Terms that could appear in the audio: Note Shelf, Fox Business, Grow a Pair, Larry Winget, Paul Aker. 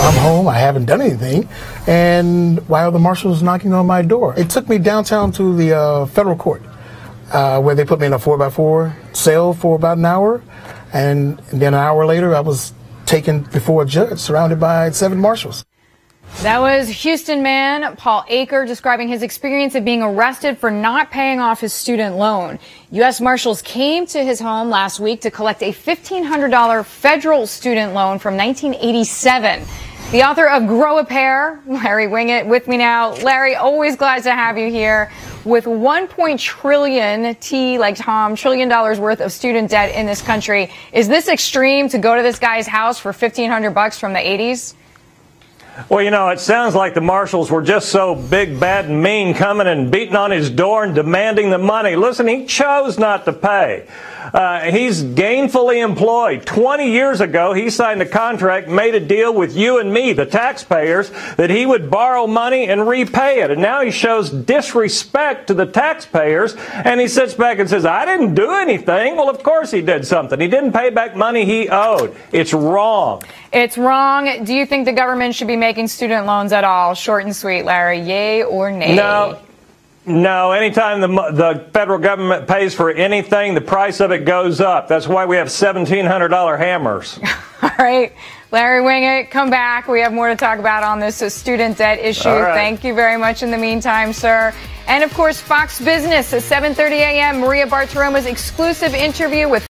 I'm home, I haven't done anything, and while the marshal was knocking on my door, it took me downtown to the federal court, where they put me in a 4x4 cell for about an hour, and then an hour later I was taken before a judge surrounded by 7 marshals. That was Houston man Paul Aker describing his experience of being arrested for not paying off his student loan. U.S. Marshals came to his home last week to collect a $1,500 federal student loan from 1987. The author of Grow a Pair, Larry Winget, with me now. Larry, always glad to have you here. With $1 trillion, T like Tom, $1 trillion worth of student debt in this country, is this extreme to go to this guy's house for $1,500 from the 80s? Well, you know, it sounds like the marshals were just so big, bad, and mean, coming and beating on his door and demanding the money. Listen, he chose not to pay. He's gainfully employed. 20 years ago, he signed a contract, made a deal with you and me, the taxpayers, that he would borrow money and repay it. And now he shows disrespect to the taxpayers, and he sits back and says, I didn't do anything. Well, of course he did something. He didn't pay back money he owed. It's wrong. It's wrong. Do you think the government should be making student loans at all? Short and sweet, Larry. Yay or nay? No. No, anytime the federal government pays for anything, the price of it goes up. That's why we have $1,700 hammers. All right. Larry Winget, come back. We have more to talk about on this student debt issue. Right. Thank you very much in the meantime, sir. And, of course, Fox Business at 7:30 a.m., Maria Bartiromo's exclusive interview with